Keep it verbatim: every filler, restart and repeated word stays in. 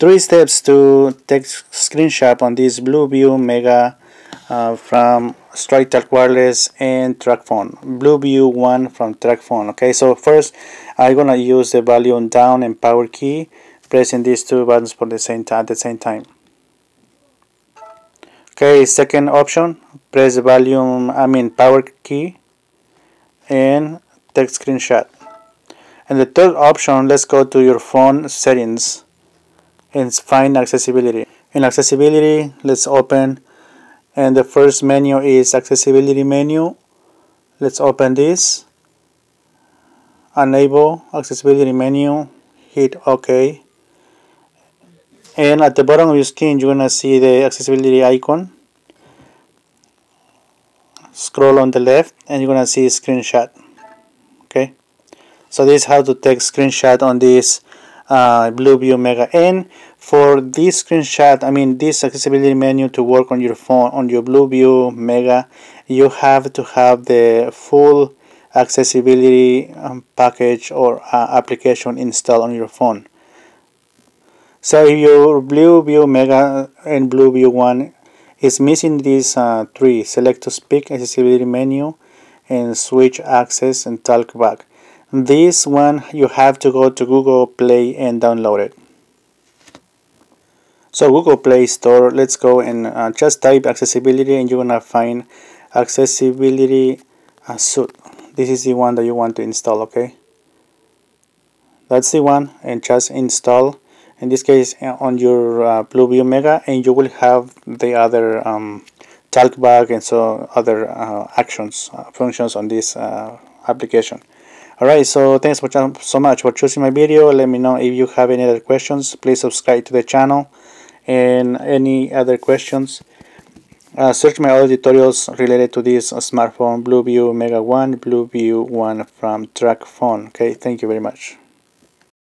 Three steps to take screenshot on this Blu View Mega uh, from Straight Talk Wireless and TracFone. Blu View One from TracFone. Okay, so first I'm gonna use the volume down and power key, pressing these two buttons for the same time at the same time. Okay, second option, press the volume, I mean power key, and take screenshot. And the third option, let's go to your phone settings and find accessibility. In accessibility, let's open, and the first menu is accessibility menu. Let's open this, enable accessibility menu, hit OK, and at the bottom of your screen you're gonna see the accessibility icon. Scroll on the left and you're gonna see screenshot. Okay, so this is how to take screenshot on this Uh, Blu View Mega. And for this screenshot, I mean this accessibility menu to work on your phone, on your Blu View Mega, you have to have the full accessibility um, package or uh, application installed on your phone. So if your Blu View Mega and Blu View One is missing these uh, three, select to speak accessibility menu and switch access and talk back. This one you have to go to Google Play and download it. So Google Play Store, let's go and uh, just type accessibility and you're gonna find accessibility uh, suite. This is the one that you want to install. Okay, that's the one, and just install, in this case on your uh, Blu View Mega, and you will have the other um, talkback and so other uh, actions uh, functions on this uh, application. Alright, so thanks for so much for choosing my video. Let me know if you have any other questions. Please subscribe to the channel, and any other questions, uh, search my other tutorials related to this smartphone, Blu View Mega One, Blu View One from TracFone. Okay, thank you very much.